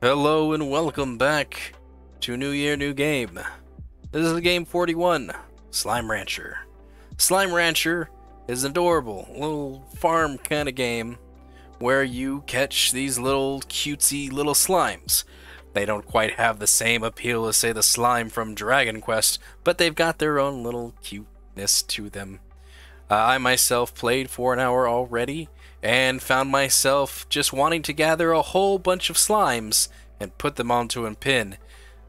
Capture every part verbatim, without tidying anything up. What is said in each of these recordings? Hello and welcome back to New Year, New Game. This is the game forty-one, Slime Rancher. Slime Rancher is an adorable little farm kind of game where you catch these little cutesy little slimes. They don't quite have the same appeal as, say, the slime from Dragon Quest, but they've got their own little cuteness to them. Uh, I myself played for an hour already and found myself just wanting to gather a whole bunch of slimes and put them onto a pin.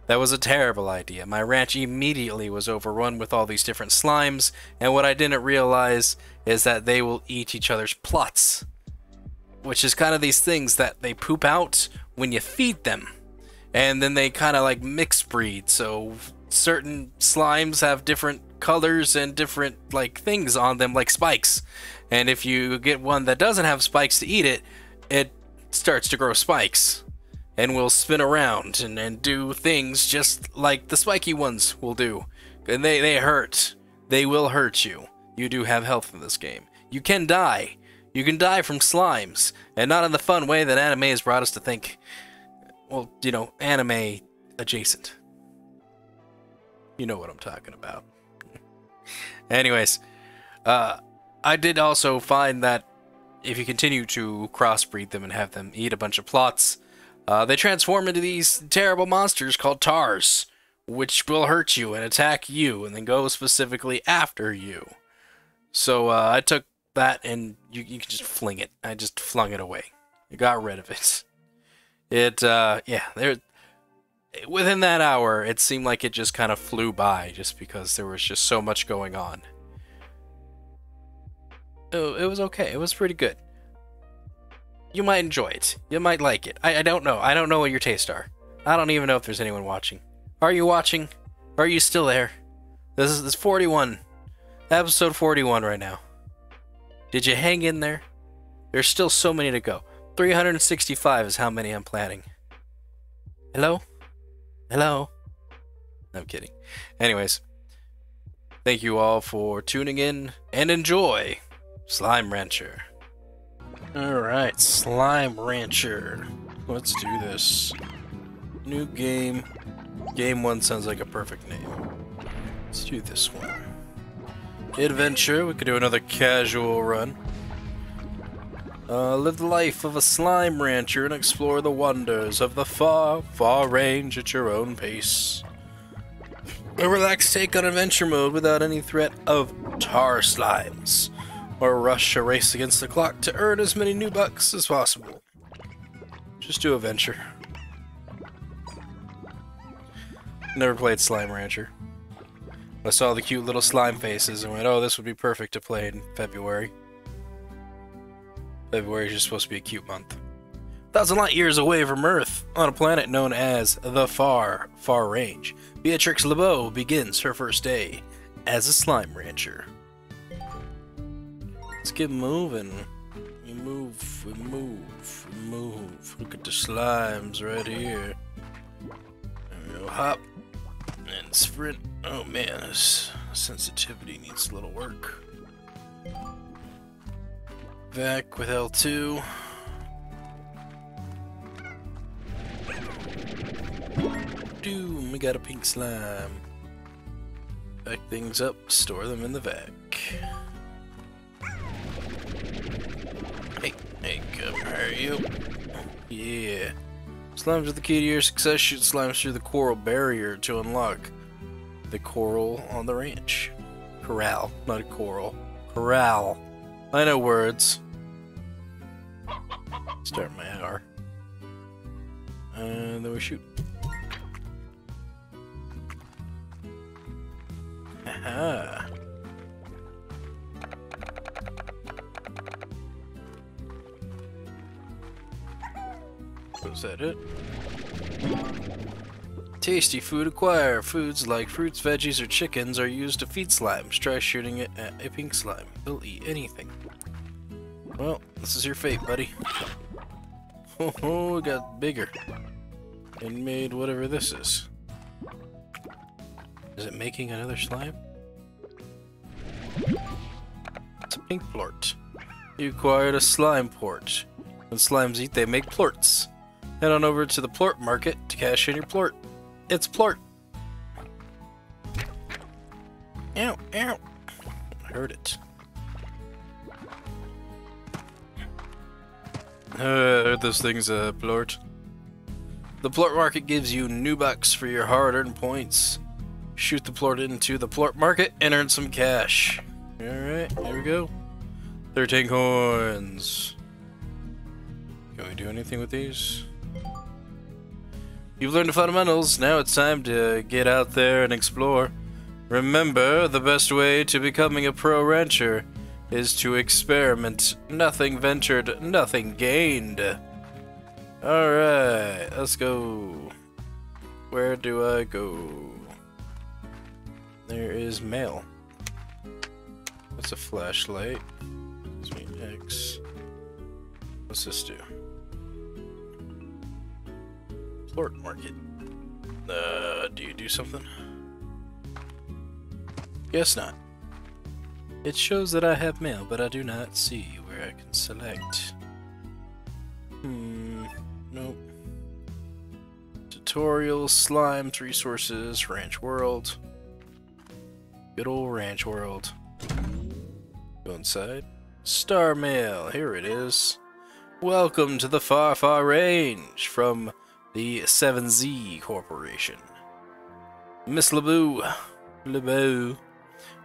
That was a terrible idea. My ranch immediately was overrun with all these different slimes, and what I didn't realize is that they will eat each other's plots, which is kind of these things that they poop out when you feed them, and then they kind of like mix breed, so certain slimes have different colors and different like things on them, like spikes, and if you get one that doesn't have spikes to eat it, it starts to grow spikes and will spin around and, and do things just like the spiky ones will do, and they, they hurt. They will hurt you. You do have health in this game. You can die. You can die from slimes, and not in the fun way that anime has brought us to think. Well, you know, anime adjacent. You know what I'm talking about. Anyways, uh, I did also find that if you continue to crossbreed them and have them eat a bunch of plots, uh, they transform into these terrible monsters called tars, which will hurt you and attack you and then go specifically after you. So uh, I took that and you, you can just fling it. I just flung it away. I got rid of it. It, uh, yeah, there. Within that hour, it seemed like it just kind of flew by, just because there was just so much going on. It was okay. It was pretty good. You might enjoy it. You might like it. I, I don't know. I don't know what your tastes are. I don't even know if there's anyone watching. Are you watching? Are you still there? This is this forty-one. Episode forty-one right now. Did you hang in there? There's still so many to go. three hundred sixty-five is how many I'm planning. Hello? Hello? No, I'm kidding. Anyways, thank you all for tuning in and enjoy Slime Rancher. Alright, Slime Rancher. Let's do this. New game. Game one sounds like a perfect name. Let's do this one. Adventure. We could do another casual run. Uh, live the life of a slime rancher and explore the wonders of the far, far range at your own pace. A relaxed take on adventure mode without any threat of tar slimes, or rush a race against the clock to earn as many new bucks as possible. Just do adventure. Never played Slime Rancher. I saw the cute little slime faces and went, oh, this would be perfect to play in February. February is just supposed to be a cute month. A thousand light years away from Earth, on a planet known as the Far Far Range, Beatrix LeBeau begins her first day as a slime rancher. Let's get moving. We move, we move, we move. Look at the slimes right here. There we go, hop and sprint. Oh man, this sensitivity needs a little work. Back with L two. Doom, we got a pink slime. Pack things up, store them in the vac. Hey, hey, come, how are you? Yeah. Slimes are the key to your success. Shoot slimes through the coral barrier to unlock the coral on the ranch. Corral, not a coral. Corral. I know words. Start my R. And then we shoot. Aha. Was that it? Tasty food acquire. Foods like fruits, veggies, or chickens are used to feed slimes. Try shooting it at a pink slime. They'll eat anything. Well, this is your fate, buddy. Oh, oh, it got bigger. And made whatever this is. Is it making another slime? It's a pink plort. You acquired a slime port. When slimes eat, they make plorts. Head on over to the Plort Market to cash in your Plort. It's Plort. Ow, ow. I heard it. Uh, I heard those things, uh, Plort. The Plort Market gives you new bucks for your hard-earned points. Shoot the Plort into the Plort Market and earn some cash. Alright, here we go. thirteen coins. Can we do anything with these? You've learned the fundamentals, now it's time to get out there and explore. Remember, the best way to becoming a pro rancher is to experiment. Nothing ventured, nothing gained. Alright, let's go. Where do I go? There is mail. That's a flashlight. X. What's this do? Plort Market. Uh, do you do something? Guess not. It shows that I have mail, but I do not see where I can select. Hmm, nope. Tutorials, slimes, resources, ranch world. Good old ranch world. Go inside. Star mail, here it is. Welcome to the Far Far Range from the seven Z Corporation. Miss LeBeau, LeBeau,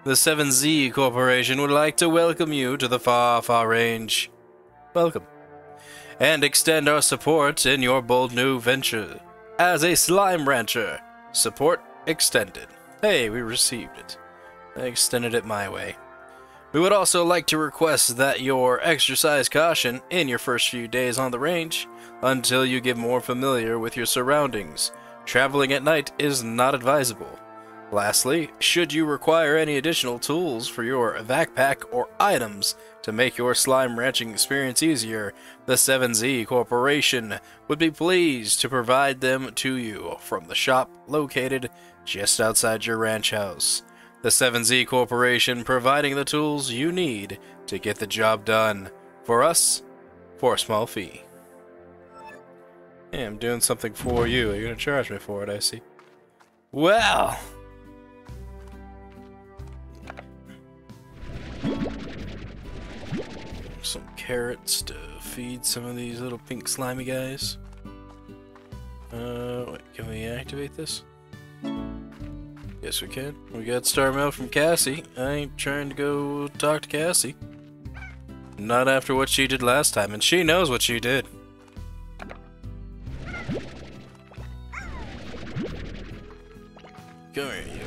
the seven Z Corporation would like to welcome you to the Far Far Range. Welcome. And extend our support in your bold new venture. As a slime rancher, support extended. Hey, we received it. I extended it my way. We would also like to request that you exercise caution in your first few days on the range until you get more familiar with your surroundings. Traveling at night is not advisable. Lastly, should you require any additional tools for your backpack or items to make your slime ranching experience easier, the seven Z Corporation would be pleased to provide them to you from the shop located just outside your ranch house. The seven Z Corporation providing the tools you need to get the job done. For us, for a small fee. Hey, I'm doing something for you. You're gonna charge me for it, I see. Well! Some carrots to feed some of these little pink slimy guys. Uh, wait, can we activate this? Yes, we can. We got star mail from Cassie. I ain't trying to go talk to Cassie. Not after what she did last time, and she knows what she did. Come here, you.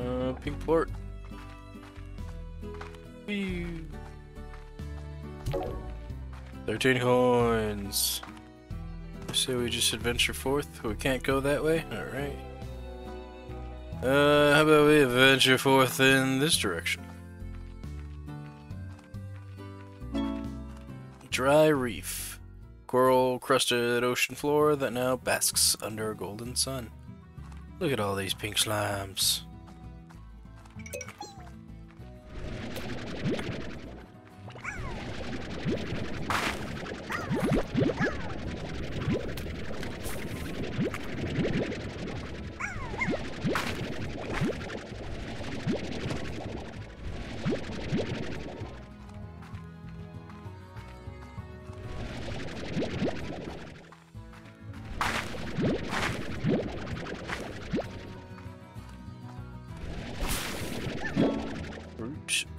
Uh, pink port. Thirteen coins. So we just adventure forth. We can't go that way. All right. Uh, how about we adventure forth in this direction? Dry reef, coral-crusted ocean floor that now basks under a golden sun. Look at all these pink slimes.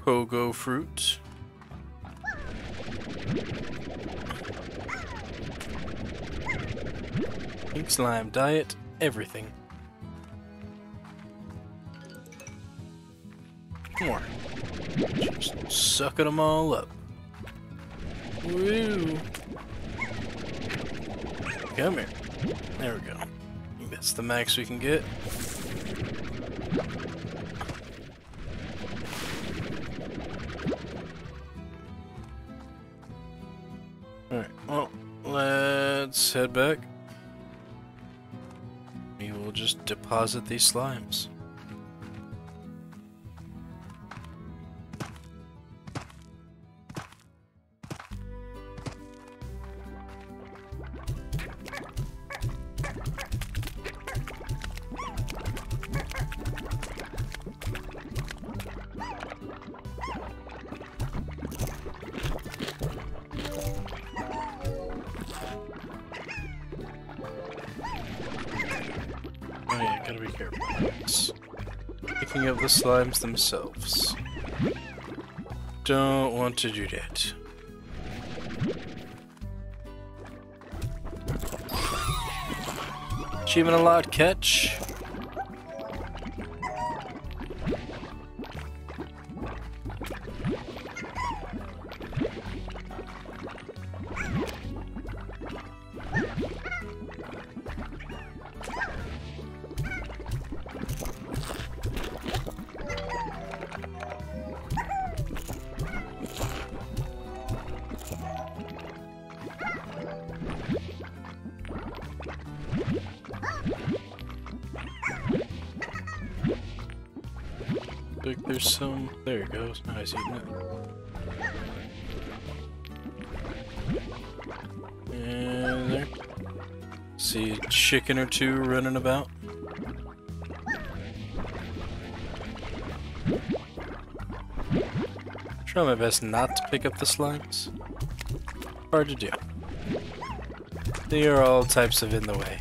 Pogo fruit. Pink slime diet, everything. More. Just sucking them all up. Woo! Come here. There we go. That's the max we can get. Alright, well, let's head back. We will just deposit these slimes. Of the slimes themselves. Don't want to do that. Achievement allowed, catch. There's some. There it goes. Nice, eating it. And there. See a chicken or two running about. Try my best not to pick up the slimes. Hard to do. They are all types of in the way.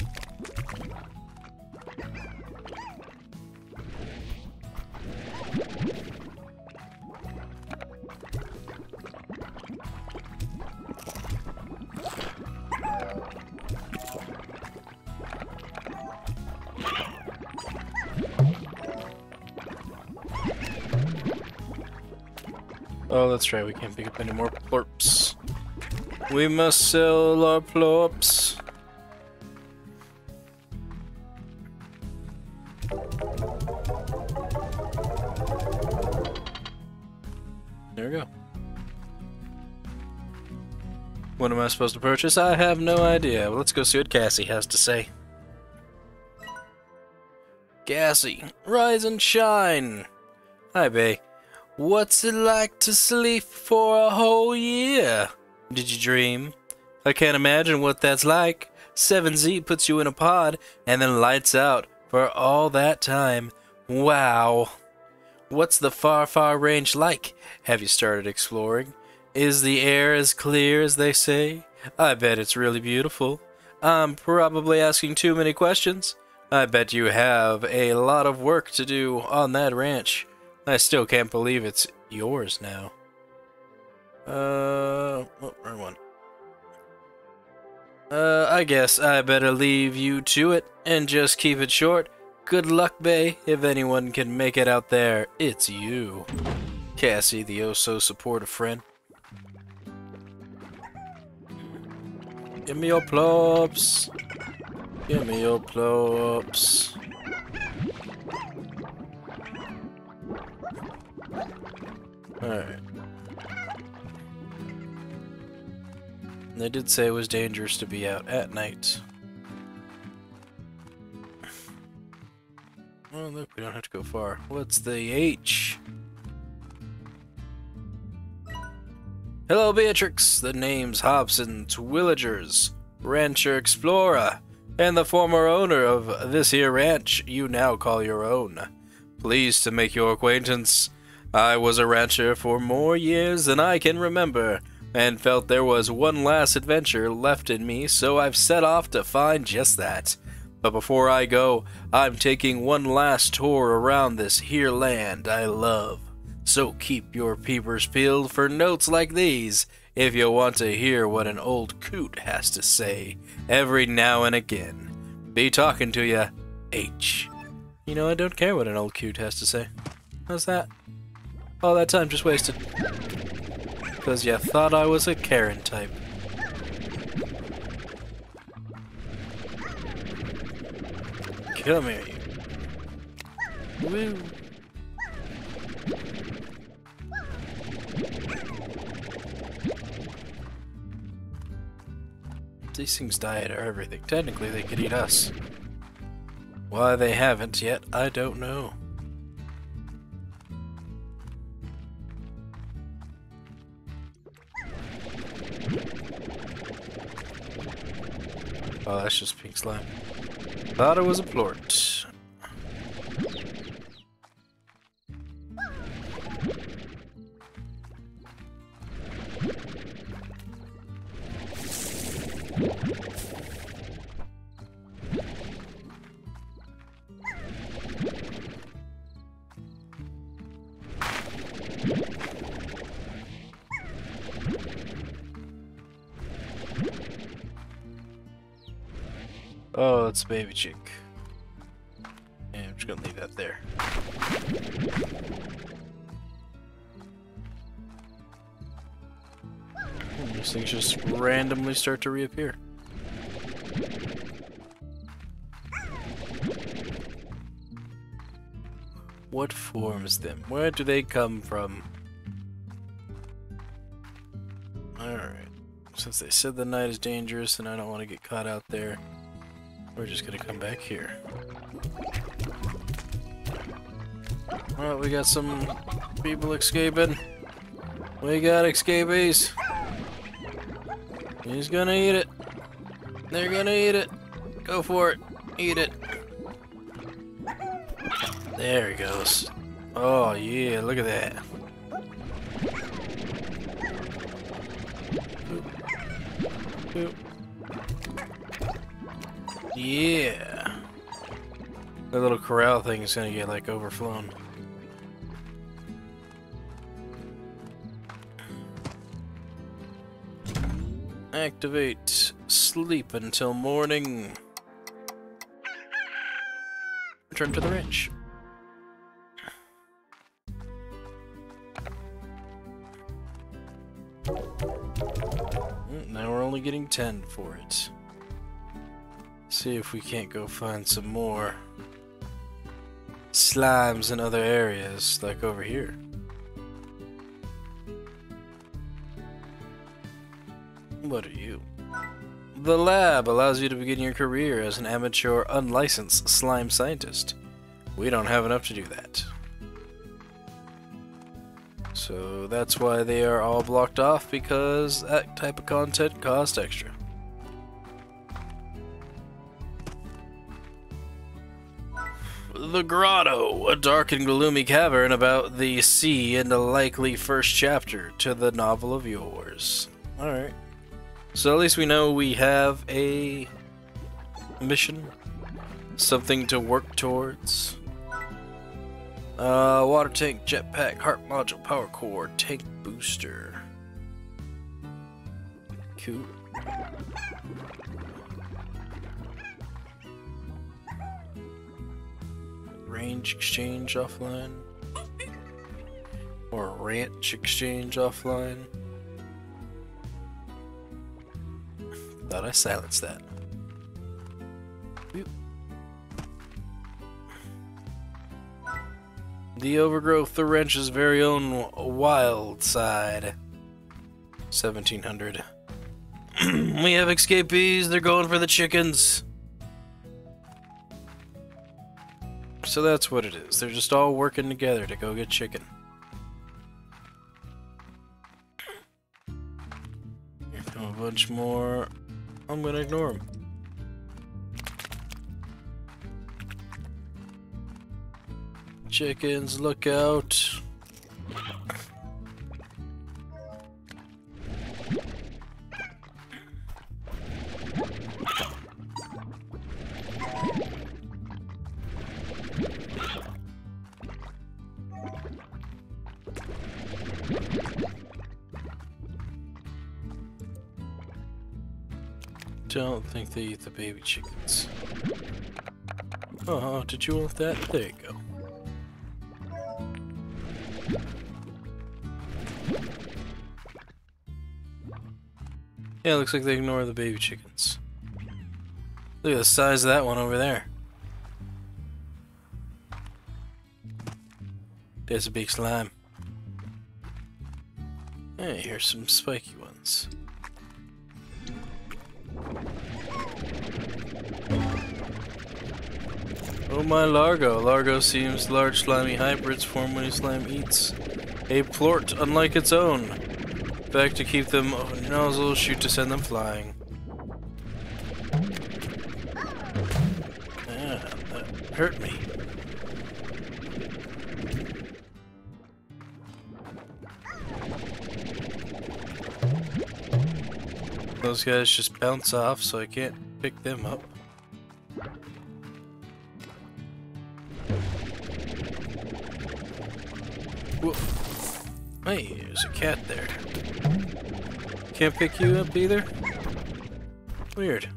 Oh, that's right, we can't pick up any more plorps. We must sell our plorps. There we go. What am I supposed to purchase? I have no idea. Well, let's go see what Cassie has to say. Cassie, rise and shine! Hi, bae. What's it like to sleep for a whole year? Did you dream? I can't imagine what that's like. seven Z puts you in a pod and then lights out for all that time. Wow. What's the Far Far Range like? Have you started exploring? Is the air as clear as they say? I bet it's really beautiful. I'm probably asking too many questions. I bet you have a lot of work to do on that ranch. I still can't believe it's yours now. Uh, oh, wrong one. Uh, I guess I better leave you to it and just keep it short. Good luck, bae. If anyone can make it out there, it's you. Cassie, the oh-so supportive friend. Give me your plops. Give me your plops. Alright. They did say it was dangerous to be out at night. Well, look, we don't have to go far. What's the H? Hello, Beatrix! The name's Hobson Twillagers, rancher explorer, and the former owner of this here ranch you now call your own. Pleased to make your acquaintance. I was a rancher for more years than I can remember, and felt there was one last adventure left in me, so I've set off to find just that. But before I go, I'm taking one last tour around this here land I love. So keep your peepers peeled for notes like these, if you want to hear what an old coot has to say, every now and again. Be talking to ya, H. You know, I don't care what an old coot has to say. How's that? All that time just wasted. Because you thought I was a Karen type. Come here, you. Woo. These things diet or everything. Technically, they could eat us. Why they haven't yet, I don't know. Oh, that's just pink slime. Thought it was a plort. Oh, it's baby chick. Yeah, I'm just gonna leave that there. And these things just randomly start to reappear. What forms them? Where do they come from? Alright. Since they said the night is dangerous and I don't want to get caught out there, we're just gonna come back here. Well, we got some people escaping. We got escapees. He's gonna eat it. They're gonna eat it. Go for it. Eat it. There he goes. Oh yeah, look at that. Boop. Boop. Yeah. That little corral thing is gonna get like overflown. Activate sleep until morning. Return to the ranch. Now we're only getting ten for it. See if we can't go find some more slimes in other areas, like over here. What are you? The lab allows you to begin your career as an amateur, unlicensed slime scientist. We don't have enough to do that. So that's why they are all blocked off, because that type of content costs extra. The Grotto, a dark and gloomy cavern about the sea and a likely first chapter to the novel of yours. Alright. So at least we know we have a mission. Something to work towards. Uh, water tank, jetpack, heart module, power core, tank booster. Cool. Range exchange offline, or ranch exchange offline. Thought I silenced that. Boop. The overgrowth, the ranch's very own wild side. seventeen hundred. We have escapees. They're going for the chickens. So that's what it is. They're just all working together to go get chicken. Here come a bunch more. I'm gonna ignore them. Chickens, look out. I don't think they eat the baby chickens. Oh, did you want that? There you go. Yeah, looks like they ignore the baby chickens. Look at the size of that one over there. There's a big slime. Hey, here's some spiky ones. Oh my Largo. Largo seems large slimy hybrids form when a slime eats a plort unlike its own. Back to keep them on your nozzle, shoot to send them flying. Yeah, that hurt me. Those guys just bounce off, so I can't pick them up. Whoa. Hey, there's a cat there. Can't pick you up either? Weird.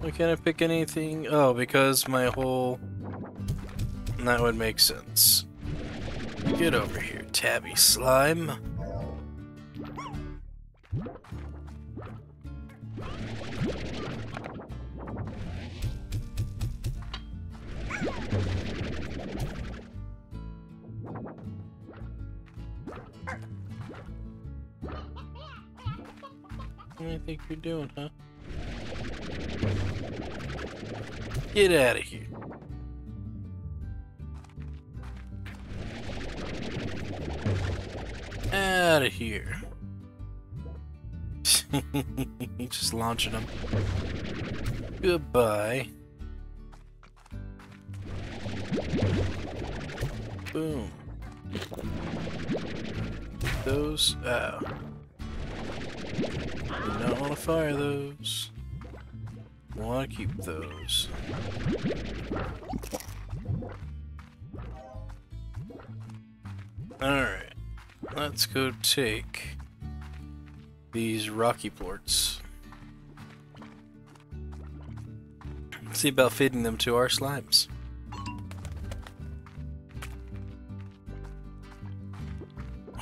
Why can't I pick anything? Oh, because my whole... That would make sense. Get over here, tabby slime. What do you think you're doing, huh? Get out of here. Out of here. Just launching them. Goodbye. Boom. Those. Oh. I don't want to fire those. I want to keep those. Alright. Let's go take these rocky plorts. See about feeding them to our slimes.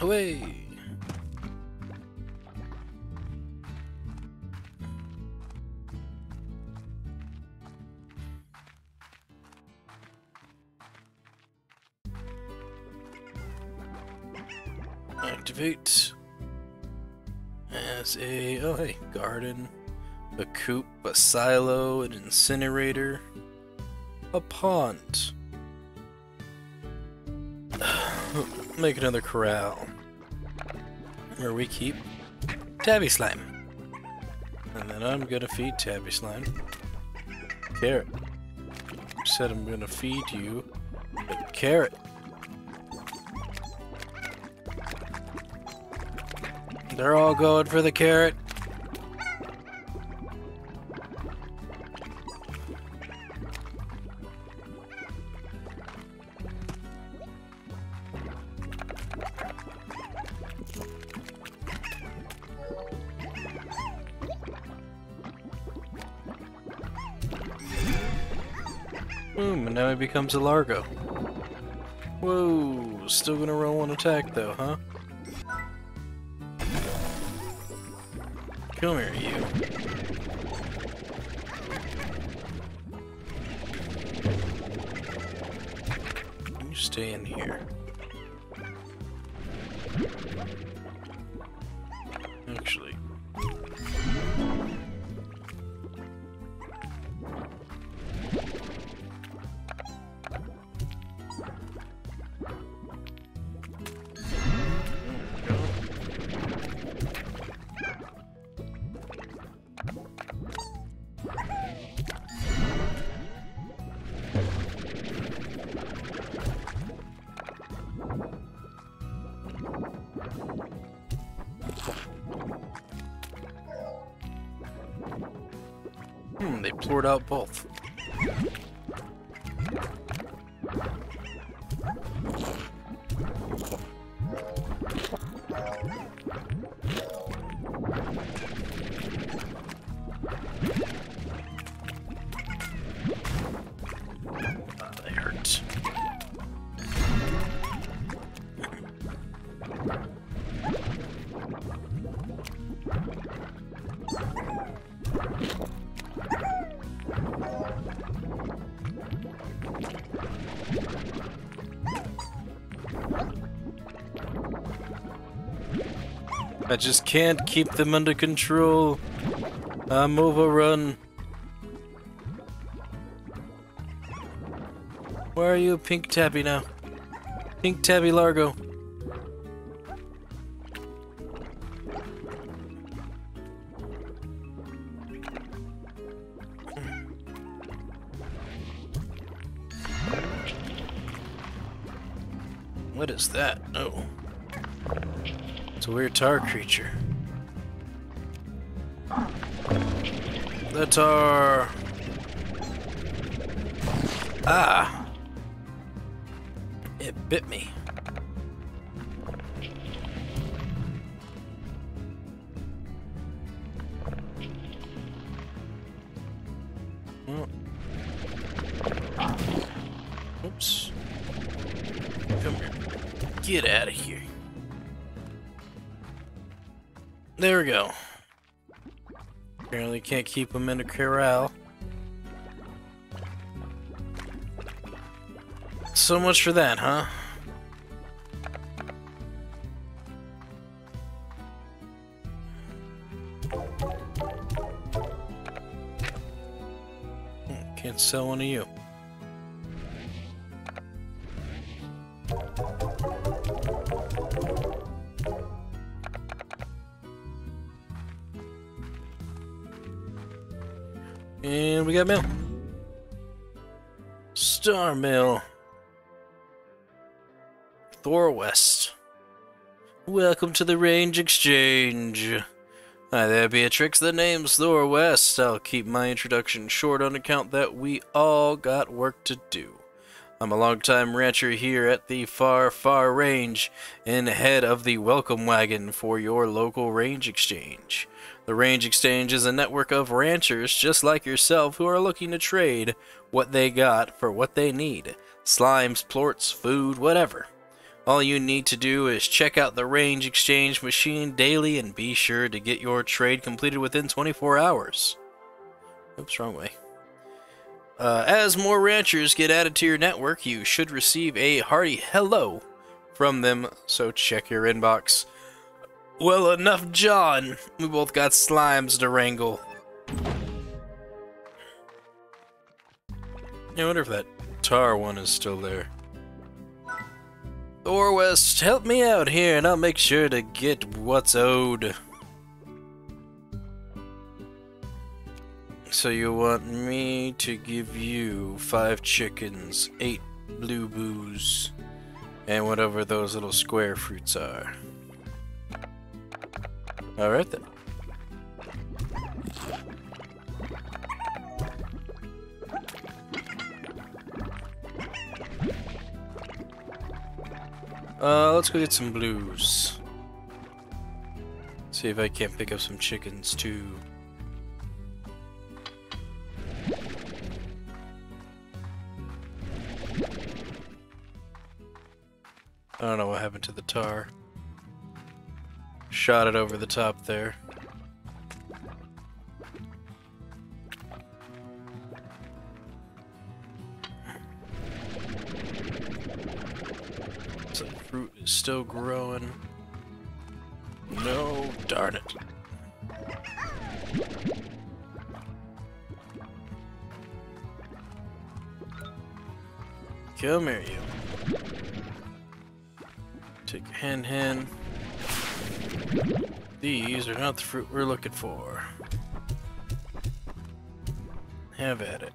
Away! Activate as a, oh hey, garden, a coop, a silo, an incinerator, a pond. Make another corral where we keep tabby slime. And then I'm gonna feed tabby slime. Carrot. You said I'm gonna feed you a carrot. They're all going for the carrot. Boom, and now he becomes a Largo. Whoa, still gonna roll an attack though, huh? Come here, you. You stay in here. Actually. Hmm, they poured out both. I just can't keep them under control. I'm overrun. Where are you, Pink Tabby now? Pink Tabby Largo. What is that? Oh. It's a weird tar creature. The tar! Ah! It bit me. Oh. Oops. Come here. Get out of here. There we go. Apparently can't keep them in a corral. So much for that, huh? Can't sell one of you. And we got mail. Star mail. Thora West. Welcome to the Range Exchange. Hi there, Beatrix. The name's Thora West. I'll keep my introduction short on account that we all got work to do. I'm a longtime rancher here at the Far Far Range and head of the Welcome Wagon for your local Range Exchange. The Range Exchange is a network of ranchers just like yourself who are looking to trade what they got for what they need. Slimes, plorts, food, whatever. All you need to do is check out the Range Exchange machine daily and be sure to get your trade completed within twenty-four hours. Oops, wrong way. Uh, as more ranchers get added to your network, you should receive a hearty hello from them, so check your inbox. Well, enough, John. We both got slimes to wrangle. I wonder if that tar one is still there. Thora West, help me out here and I'll make sure to get what's owed. So you want me to give you five chickens, eight blue boos, and whatever those little square fruits are. Alright then. Uh, let's go get some blues. See if I can't pick up some chickens too. I don't know what happened to the tar. Shot it over the top there. Some fruit is still growing. No, darn it. Come here, you. Take your hen hen. These are not the fruit we're looking for. Have at it.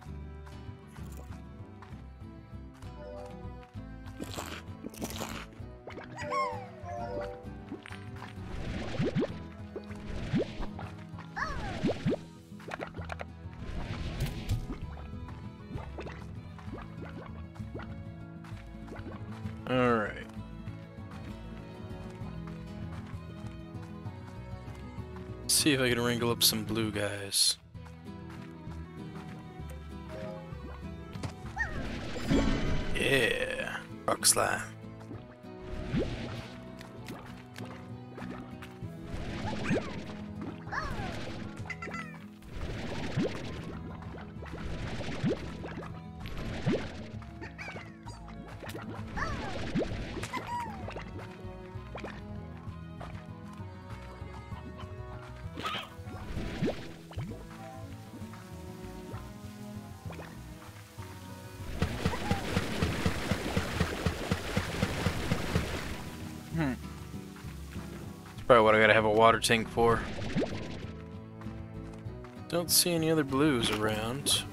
See if I can wrangle up some blue guys. Yeah, rock slime. probably what I gotta have a water tank for. Don't see any other blues around.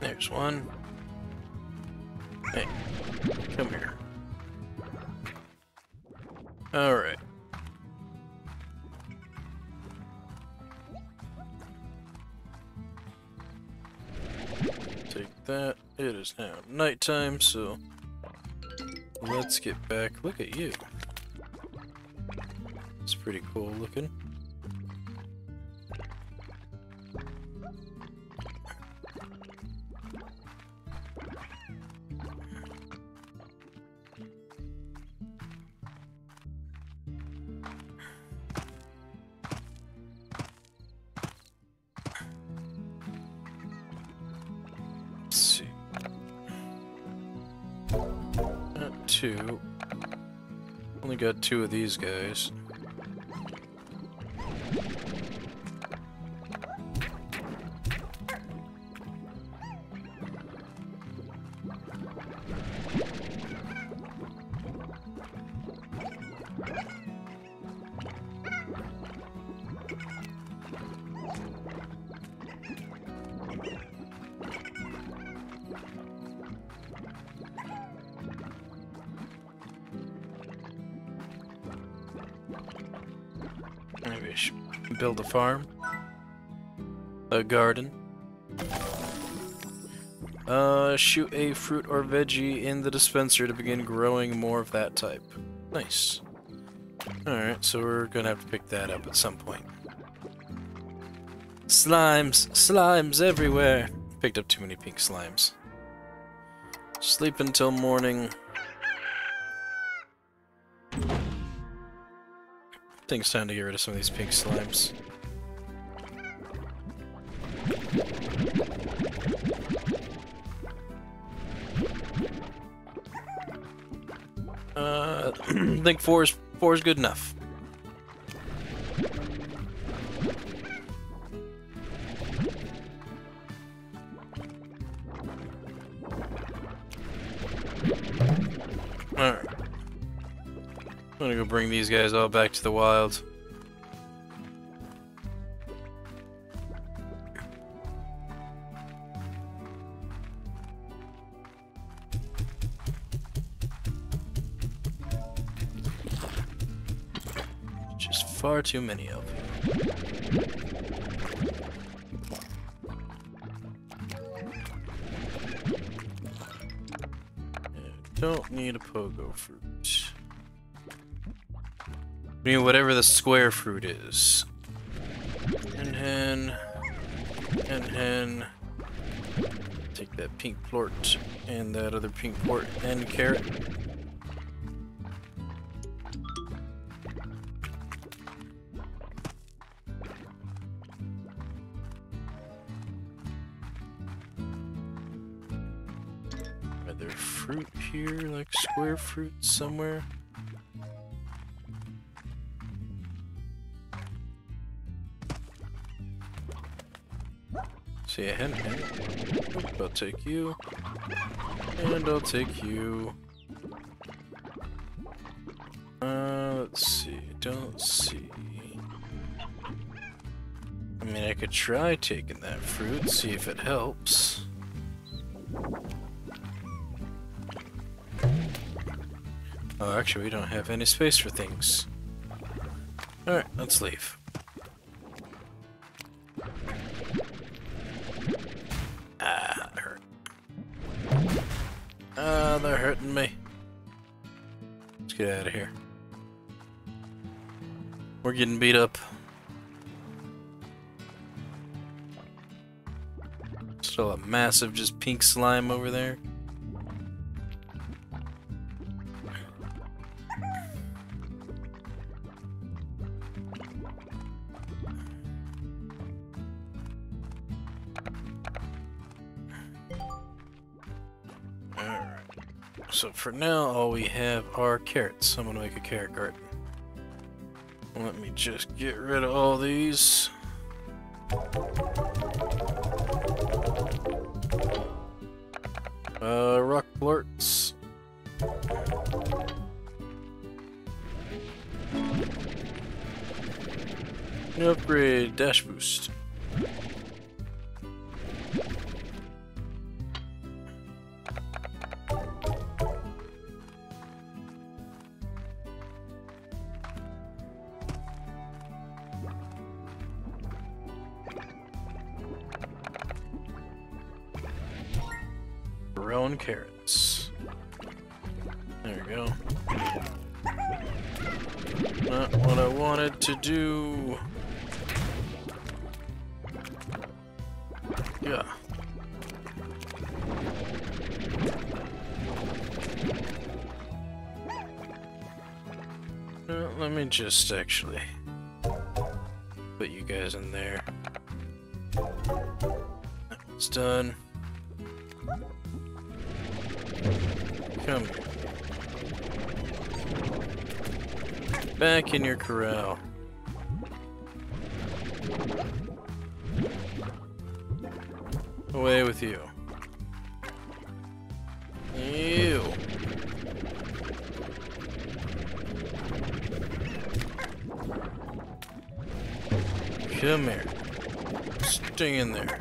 There's one. Hey, come here. Alright. Take that. It is now nighttime, so let's get back. Look at you. It's pretty cool looking. Two. Only got two of these guys. Build a farm, a garden, uh, shoot a fruit or veggie in the dispenser to begin growing more of that type. Nice. Alright, so we're gonna have to pick that up at some point. Slimes! Slimes everywhere! Picked up too many pink slimes. Sleep until morning. I think it's time to get rid of some of these pink slimes. Uh, I think four is four is good enough. I'm gonna go bring these guys all back to the wild. Just far too many of them. Don't need a pogo fruit. I mean, whatever the square fruit is. And hen. And hen. Take that pink plort. And that other pink plort and carrot. Are there fruit here? Like square fruit somewhere? See a hen hen. I'll take you. And I'll take you. Uh, let's see. Don't see. I mean, I could try taking that fruit, see if it helps. Oh, actually, we don't have any space for things. Alright, let's leave. Ah, uh, they're hurting me. Let's get out of here. We're getting beat up. Still a massive just pink slime over there. So for now, all we have are carrots. I'm gonna make a carrot garden. Let me just get rid of all these. Uh, rock blurts. New upgrade, dash boost. Grown carrots. There we go. Not what I wanted to do. Yeah. Well, let me just actually put you guys in there. It's done. Come back in your corral. Away with you. Ew. Come here. Stay in there.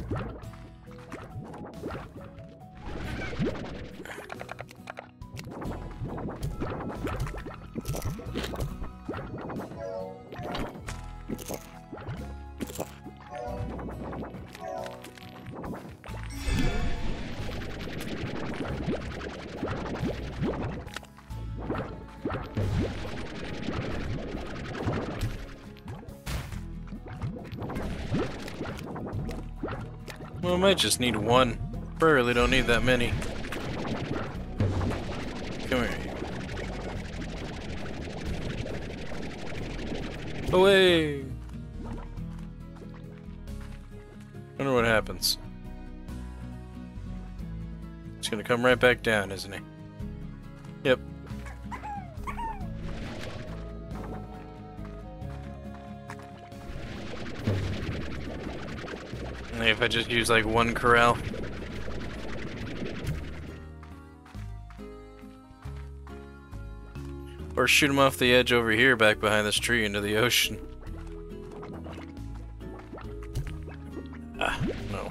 Well, I might just need one. Really don't need that many. Come here. Away! Wonder what happens. He's gonna come right back down, isn't he? Yep. If I just use like one corral. Or shoot him off the edge over here back behind this tree into the ocean. Ah, no.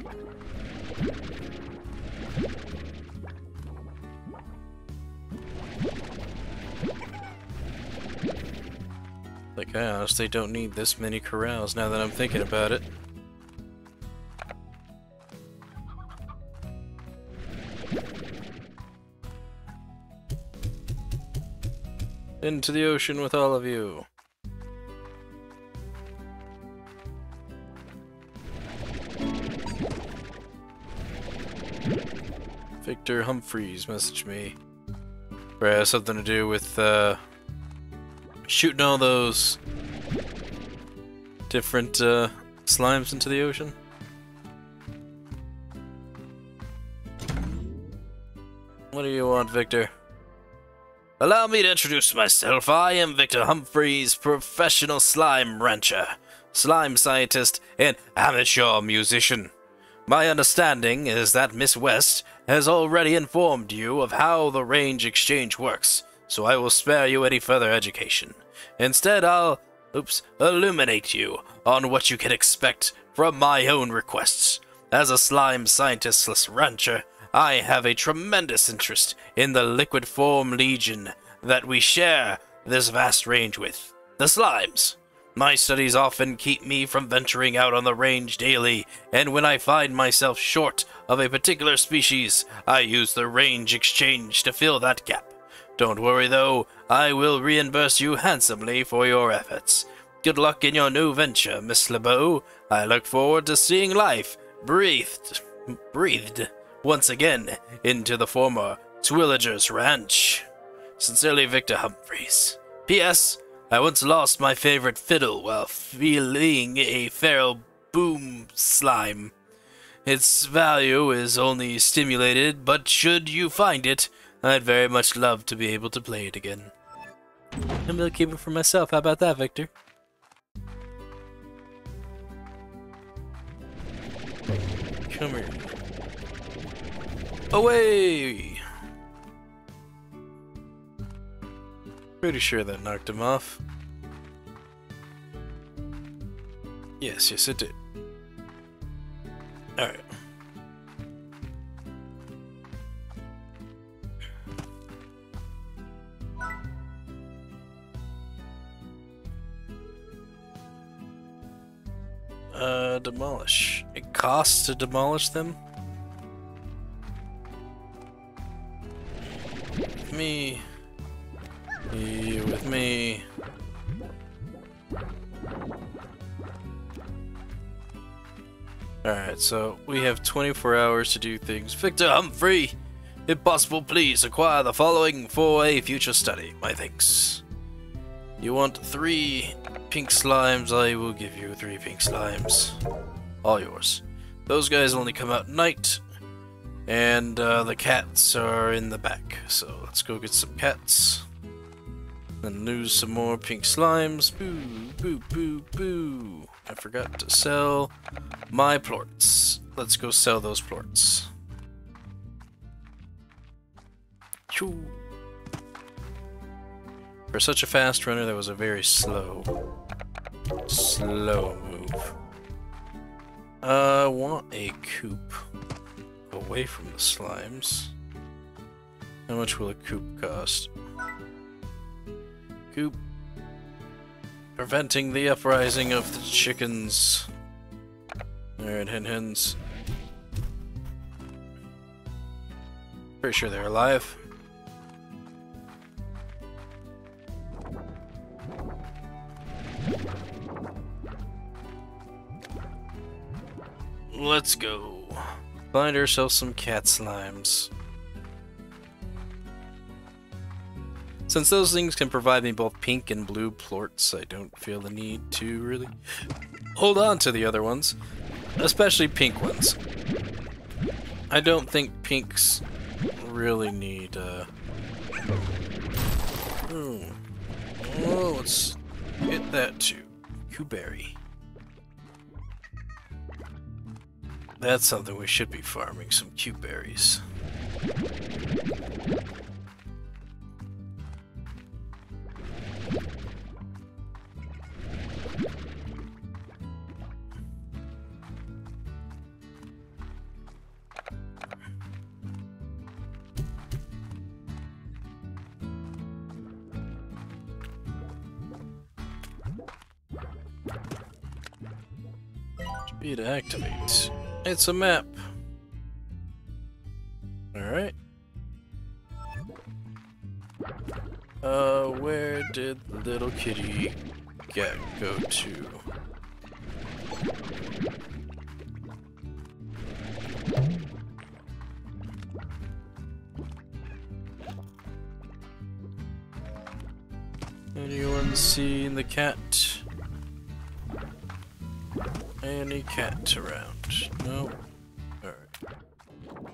Like, I honestly don't need this many corrals now that I'm thinking about it. Into the ocean with all of you. Viktor Humphries messaged me. Or it has something to do with uh, shooting all those different uh, slimes into the ocean. What do you want, Viktor? Allow me to introduce myself. I am Viktor Humphries, professional slime rancher, slime scientist, and amateur musician. My understanding is that Miss West has already informed you of how the range exchange works, so I will spare you any further education. Instead, I'll, oops, illuminate you on what you can expect from my own requests. As a slime scientist rancher, I have a tremendous interest in the liquid form legion that we share this vast range with, the slimes. My studies often keep me from venturing out on the range daily, and when I find myself short of a particular species, I use the range exchange to fill that gap. Don't worry though, I will reimburse you handsomely for your efforts. Good luck in your new venture, Miss LeBeau. I look forward to seeing life breathed, breathed. once again into the former Twillagers Ranch. Sincerely, Viktor Humphries. P S. I once lost my favorite fiddle while feeling a feral boom slime. Its value is only stimulated, but should you find it, I'd very much love to be able to play it again. I'm gonna keep it for myself. How about that, Viktor? Come here. Away! Pretty sure that knocked him off. Yes, yes it did. Alright. Uh, demolish. It costs to demolish them? With me. You with me. Alright, so we have twenty-four hours to do things. Viktor Humphries! If possible, please acquire the following for a future study. My thanks. You want three pink slimes? I will give you three pink slimes. All yours. Those guys only come out at night, and uh, the cats are in the back. So let's go get some cats. And lose some more pink slimes. Boo, boo, boo, boo. I forgot to sell my plorts. Let's go sell those plorts. Choo. For such a fast runner, that was a very slow, slow move. I uh, want a coop away from the slimes. How much will a coop cost? Coop. Preventing the uprising of the chickens. Alright, hen hens. Pretty sure they're alive. Let's go. Find ourselves some cat slimes. Since those things can provide me both pink and blue plorts, I don't feel the need to really hold on to the other ones. Especially pink ones. I don't think pinks really need, uh... Ooh. Oh, let's get that too. Q-berry. That's something we should be farming, some cute berries. Speed activates. It's a map. Alright. Uh, where did little kitty cat go to? Anyone seen the cat? Any cat around? No. Alright.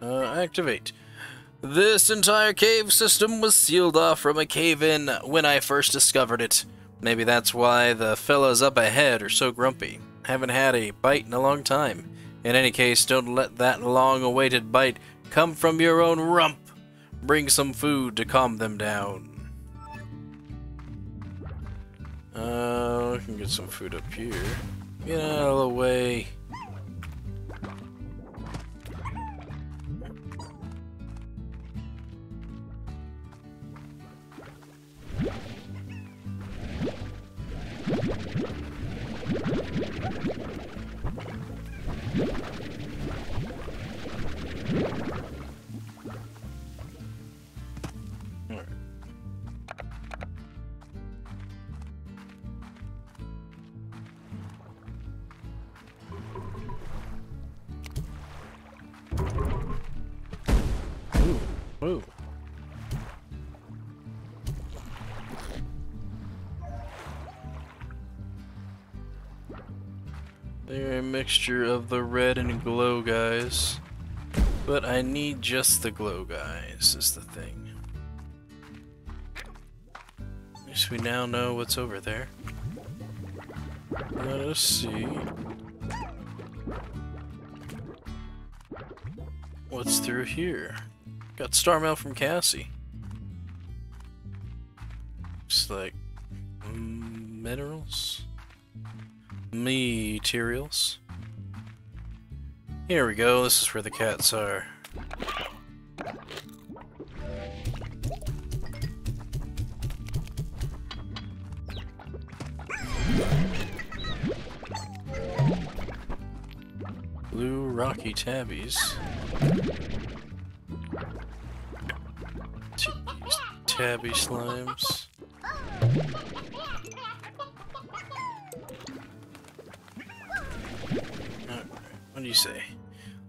Uh, activate. This entire cave system was sealed off from a cave-in when I first discovered it. Maybe that's why the fellas up ahead are so grumpy. Haven't had a bite in a long time. In any case, don't let that long-awaited bite come from your own rump. Bring some food to calm them down. Uh, I can get some food up here. Get out of the way. Ooh. They're a mixture of the red and glow guys, but I need just the glow guys is the thing. At least we now know what's over there. Let us see. What's through here? Got star mail from Cassie. Looks like minerals, materials. Here we go. This is where the cats are. Blue rocky tabbies. Tabby slimes. Alright, what do you say?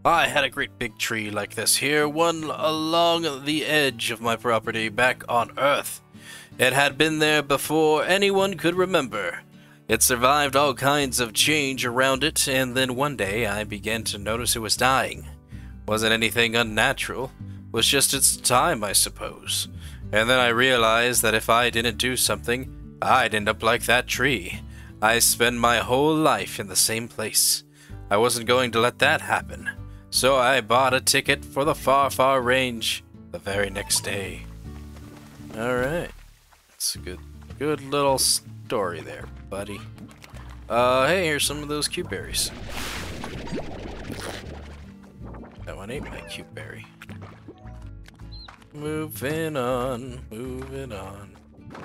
I had a great big tree like this here, one along the edge of my property back on Earth. It had been there before anyone could remember. It survived all kinds of change around it, and then one day I began to notice it was dying. Wasn't anything unnatural, was just its time, I suppose. And then I realized that if I didn't do something, I'd end up like that tree. I spent my whole life in the same place. I wasn't going to let that happen. So I bought a ticket for the Far Far Range the very next day. Alright. That's a good, good little story there, buddy. Uh, hey, here's some of those cute berries. That one ain't my cute berry. Moving on, moving on.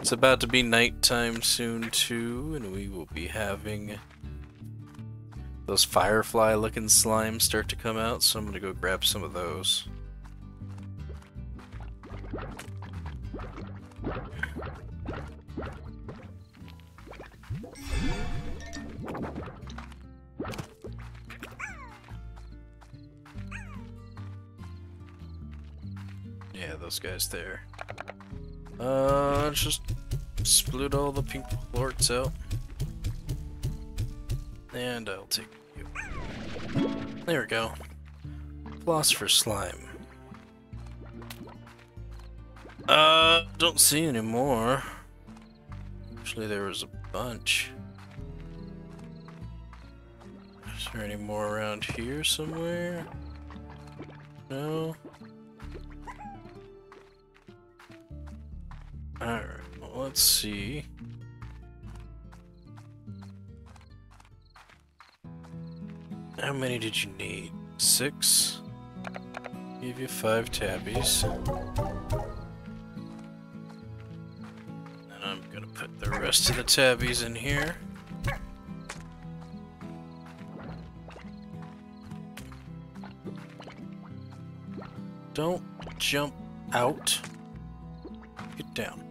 It's about to be nighttime soon too, and we will be having those firefly looking slimes start to come out, so I'm gonna go grab some of those. Yeah, those guys there. Uh, just split all the pink plorts out. And I'll take you. There we go. Floss for slime. Uh, don't see any more. Actually, there was a bunch. Is there any more around here somewhere? No? Alright, well, let's see. How many did you need? Six? Give you five tabbies. And I'm gonna put the rest of the tabbies in here. Don't jump out. Get down.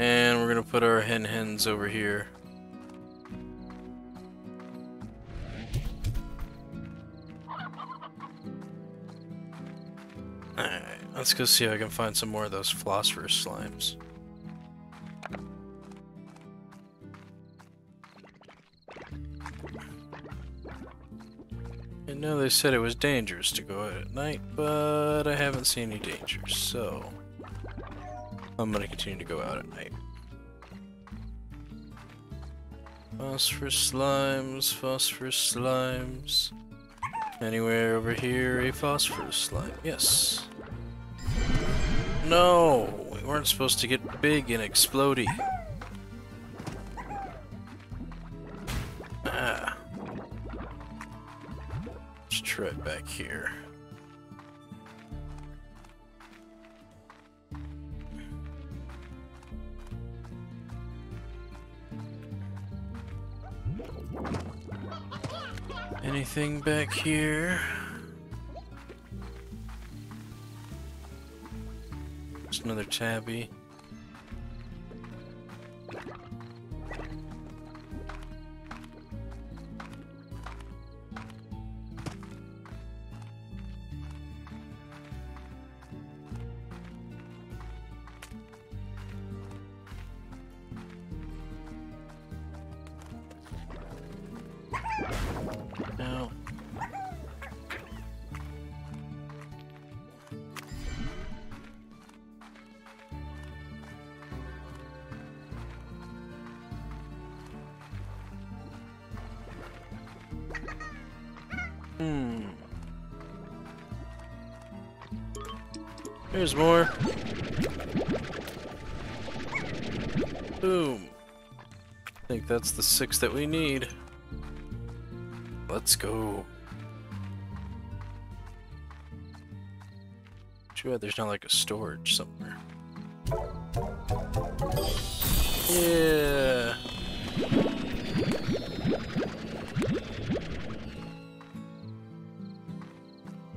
And we're gonna put our hen hens over here. Alright, let's go see if I can find some more of those philosopher's slimes. I know they said it was dangerous to go out at night, but I haven't seen any danger, so I'm gonna continue to go out at night. Phosphorus slimes, phosphorus slimes. Anywhere over here a phosphorus slime. Yes. No! We weren't supposed to get big and explodey. Ah. Let's try it back here. Anything back here? Just another tabby. Hmm. Here's more. Boom. I think that's the six that we need. Let's go. Too bad there's not like a storage somewhere. Yeah.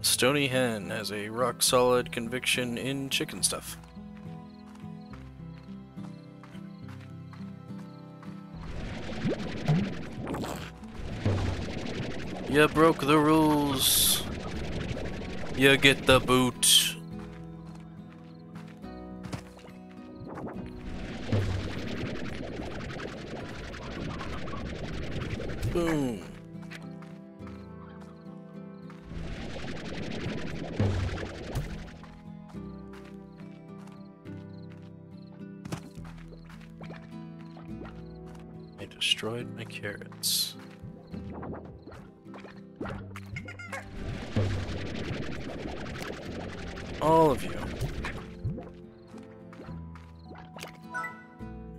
Stony Hen has a rock-solid conviction in chicken stuff. You broke the rules. You get the boot. Boom. I destroyed my carrots. All of you.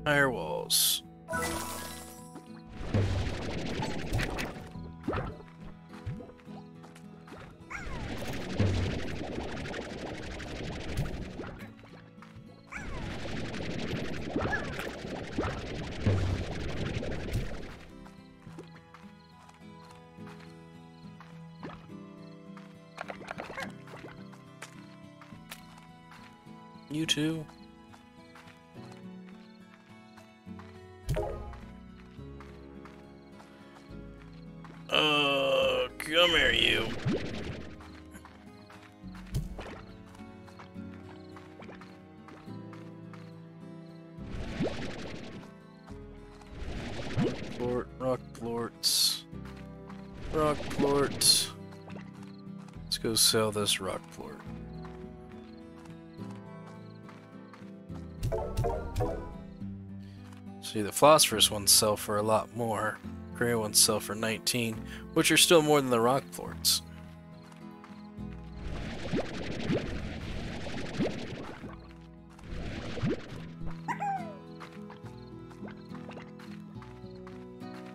Higher walls. You too. Oh, come here, you. Plort, rock plorts. Rock plorts. Let's go sell this rock plort. See, the phosphorus ones sell for a lot more. Gray ones sell for nineteen, which are still more than the rock plorts.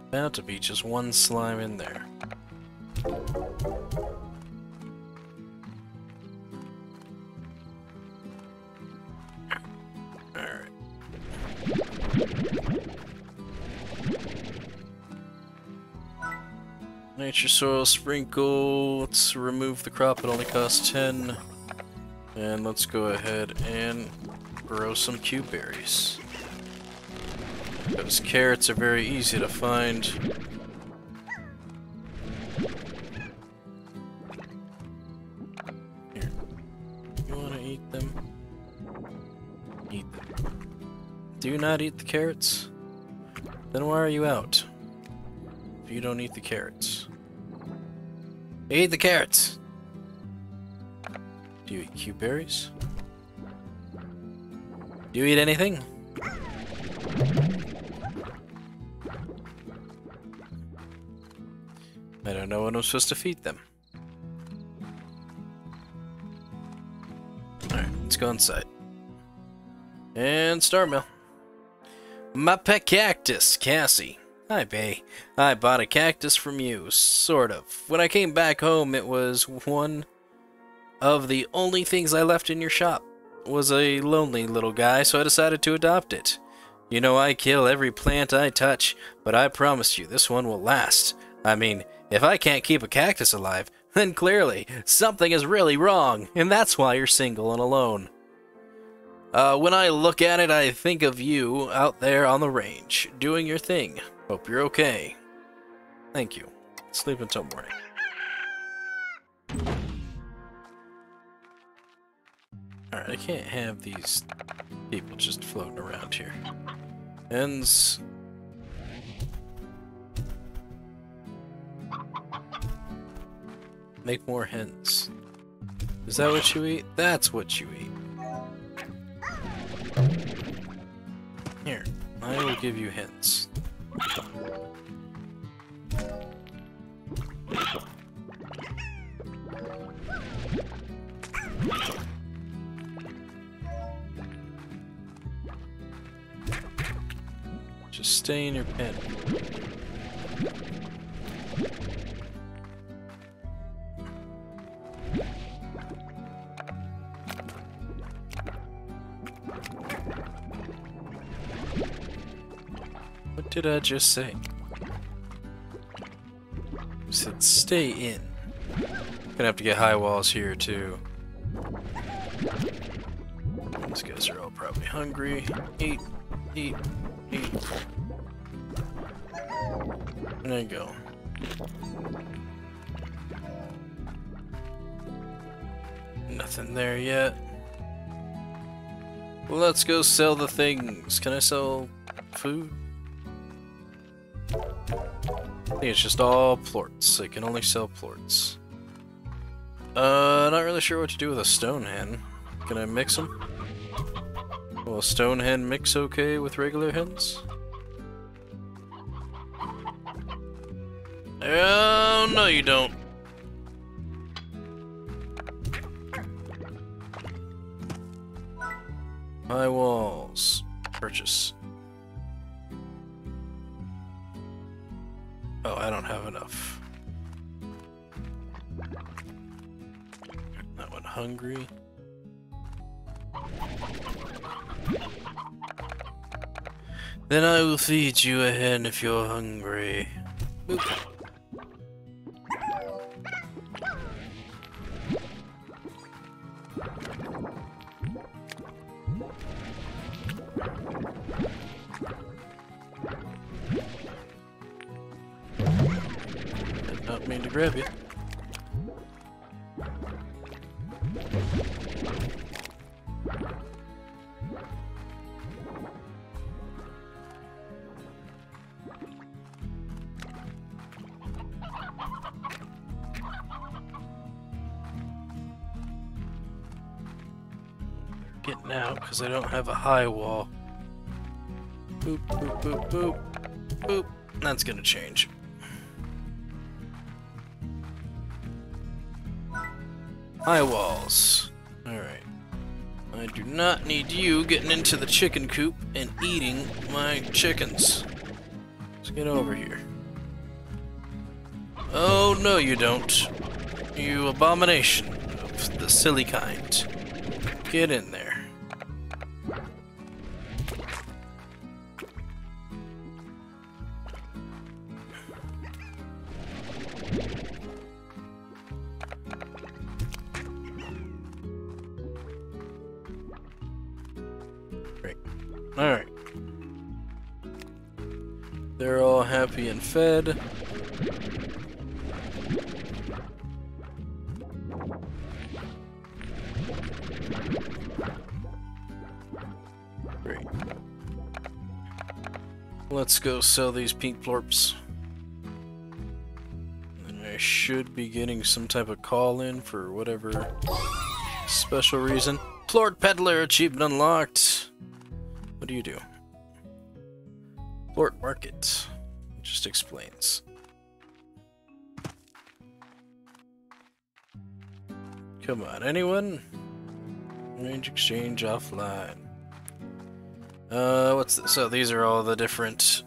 About to be just one slime in there. Nature soil sprinkle. Let's remove the crop. It only costs ten. And let's go ahead and grow some cute berries. Those carrots are very easy to find. Here. You wanna eat them? Eat them. Do you not eat the carrots? Then why are you out? If you don't eat the carrots. Eat the carrots! Do you eat cute berries? Do you eat anything? I don't know what I'm supposed to feed them. Alright, let's go inside. And star mill. My pet cactus, Cassie. Hi, Bay. I bought a cactus from you, sort of. When I came back home, it was one of the only things I left in your shop. It was a lonely little guy, so I decided to adopt it. You know, I kill every plant I touch, but I promise you, this one will last. I mean, if I can't keep a cactus alive, then clearly something is really wrong, and that's why you're single and alone. Uh, when I look at it, I think of you out there on the range, doing your thing. Hope you're okay. Thank you. Sleep until morning. Alright, I can't have these people just floating around here. Ends. Make more hens. Is that what you eat? That's what you eat. Here, I will give you hens. stay in your pen. What did I just say? I said stay in. Gonna have to get high walls here too. These guys are all probably hungry. Eat, eat, eat. There you go. Nothing there yet. Well, let's go sell the things. Can I sell food? I think it's just all plorts. I can only sell plorts. Uh, not really sure what to do with a stone hen. Can I mix them? Will a stone hen mix okay with regular hens? Oh, no you don't. High walls. Purchase. Oh, I don't have enough. That one hungry. Then I will feed you a hen if you're hungry. Oop. Did not mean to grab you. Getting out because I don't have a high wall. Boop, boop, boop, boop, boop. That's gonna change. High walls. Alright. I do not need you getting into the chicken coop and eating my chickens. Let's get over here. Oh, no you don't. You abomination of the silly kind. Get in there. Alright. They're all happy and fed. Great. Let's go sell these pink plorps. And I should be getting some type of call in for whatever special reason. Plort Peddler achievement unlocked. What do you do? Plort Market. It just explains. Come on, anyone? Range exchange offline. Uh, what's this? So these are all the different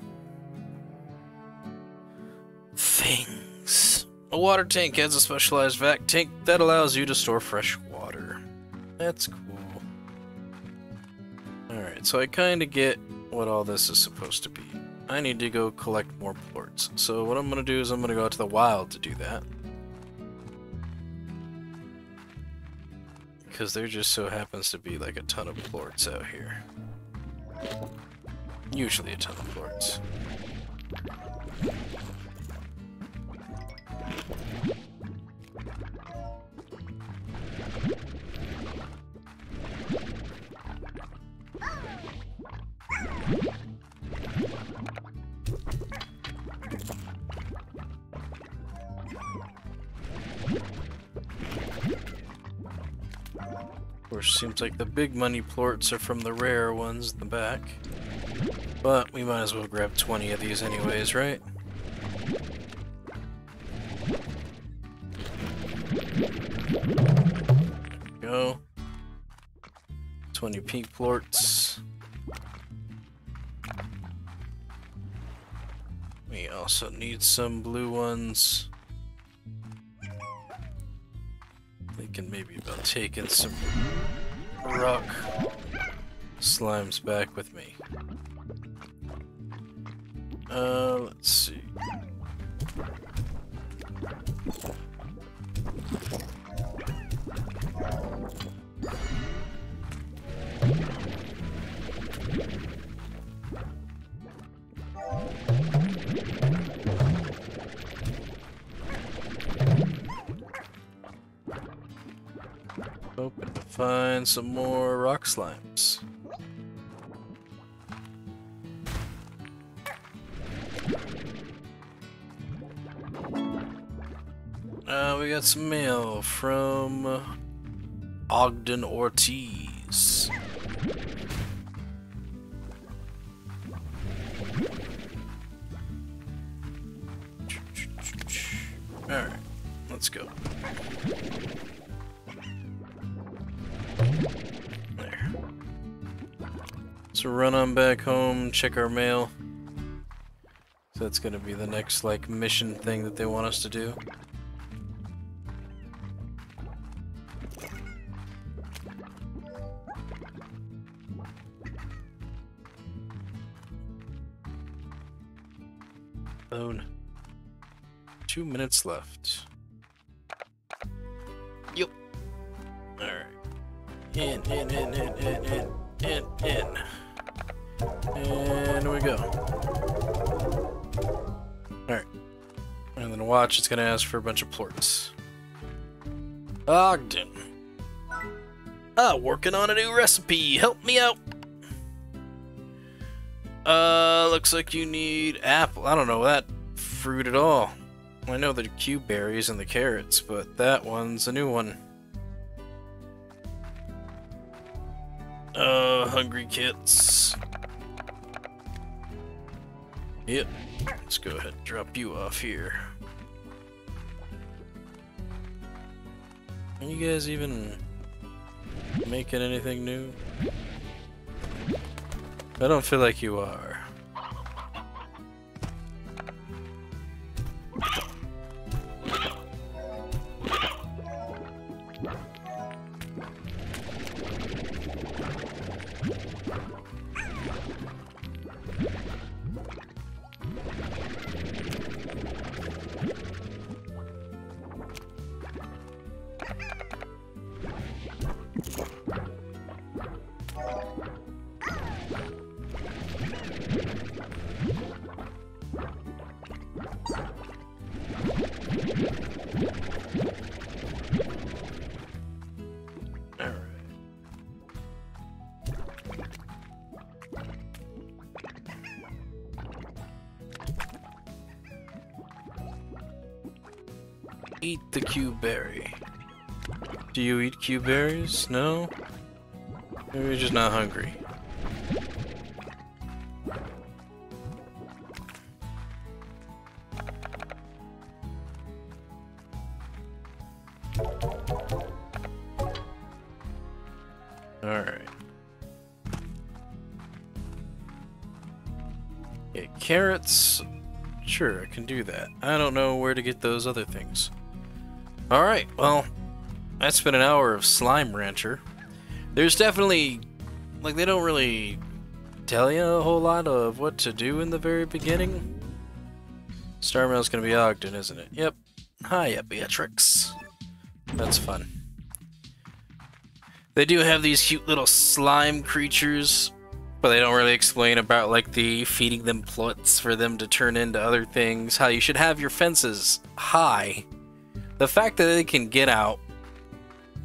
things. A water tank has a specialized vac tank that allows you to store fresh water. That's cool. Alright, so I kinda get what all this is supposed to be. I need to go collect more plorts. So what I'm gonna do is I'm gonna go out to the wild to do that. Because there just so happens to be like a ton of plorts out here. Usually a ton of plorts. Seems like the big money plorts are from the rare ones in the back. But we might as well grab twenty of these anyways, right? Go. twenty pink plorts. We also need some blue ones. Thinking maybe about taking some rock slimes back with me. Uh, let's see. Hoping to find some more rock slimes. Uh, we got some mail from Ogden Ortiz. Alright, let's go. There. So run on back home, check our mail. So that's gonna be the next, like, mission thing that they want us to do. Two minutes left. Yep. Alright. In, in, in, in, in, in, in, in. And we go. Alright. And then watch, it's gonna ask for a bunch of plorts. Ogden. Ah, working on a new recipe. Help me out. Uh, looks like you need apple. I don't know that fruit at all. I know the cube berries and the carrots, but that one's a new one. Uh, hungry kits. Yep. Let's go ahead and drop you off here. Are you guys even making anything new? I don't feel like you are. Eat the cube berry. Do you eat cube berries? No? Maybe you're just not hungry. Alright. Yeah, carrots. Sure, I can do that. I don't know where to get those other things. Alright, well, that's been an hour of Slime Rancher. There's definitely, like, they don't really tell you a whole lot of what to do in the very beginning. Star Mail's gonna be Ogden, isn't it? Yep. Hiya, Beatrix. That's fun. They do have these cute little slime creatures, but they don't really explain about, like, the feeding them plorts for them to turn into other things, how you should have your fences high. The fact that they can get out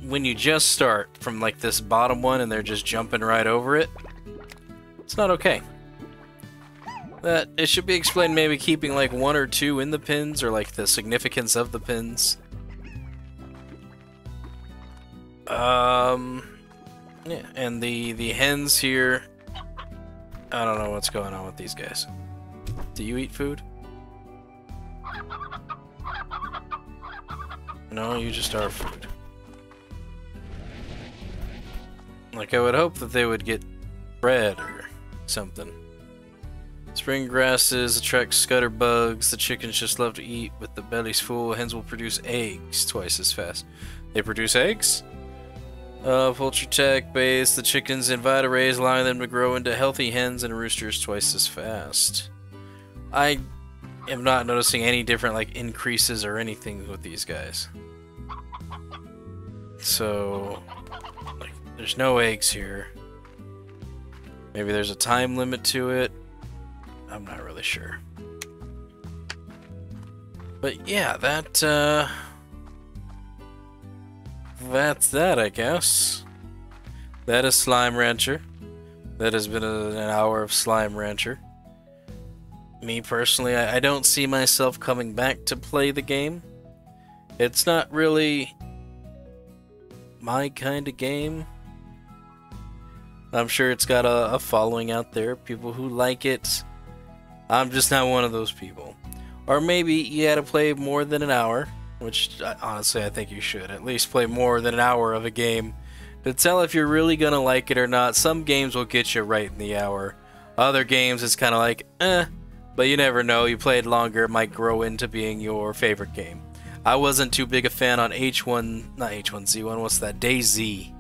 when you just start from, like, this bottom one and they're just jumping right over it, it's not okay. That it should be explained, maybe keeping, like, one or two in the pins, or, like, the significance of the pins. Um, yeah, and the, the hens here, I don't know what's going on with these guys. Do you eat food? No, you just are food. Like, I would hope that they would get bread or something. It's Spring grasses attract scutterbugs. The chickens just love to eat with the bellies full. Hens will produce eggs twice as fast. They produce eggs? Uh, poultry tech bathes the chickens in Vita rays, allowing them to grow into healthy hens and roosters twice as fast. I am not noticing any different like increases or anything with these guys. So, like, there's no eggs here. Maybe there's a time limit to it. I'm not really sure. But yeah, that, uh... that's that, I guess. That is Slime Rancher. That has been a, an hour of Slime Rancher. Me personally, I, I don't see myself coming back to play the game. It's not really my kind of game. I'm sure it's got a, a following out there, people who like it. I'm just not one of those people. Or maybe you had to play more than an hour. Which, honestly, I think you should at least play more than an hour of a game to tell if you're really gonna like it or not. Some games will get you right in the hour. Other games, it's kind of like, eh. But you never know. You play it longer, it might grow into being your favorite game. I wasn't too big a fan on H one, not H one Z one, what's that? DayZ.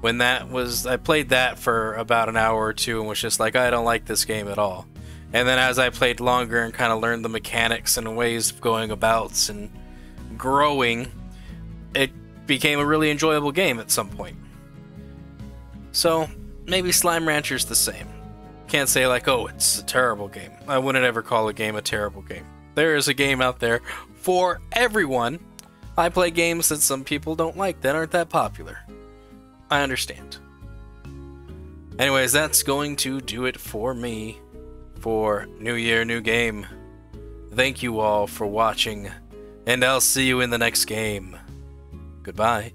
When that was, I played that for about an hour or two and was just like, I don't like this game at all. And then as I played longer and kind of learned the mechanics and ways of going abouts and growing, it became a really enjoyable game at some point. So maybe Slime Rancher's the same. Can't say like, oh, it's a terrible game. I wouldn't ever call a game a terrible game. There is a game out there for everyone. I play games that some people don't like, that aren't that popular. I understand. Anyways, that's going to do it for me for New Year, New Game. Thank you all for watching, and I'll see you in the next game. Goodbye.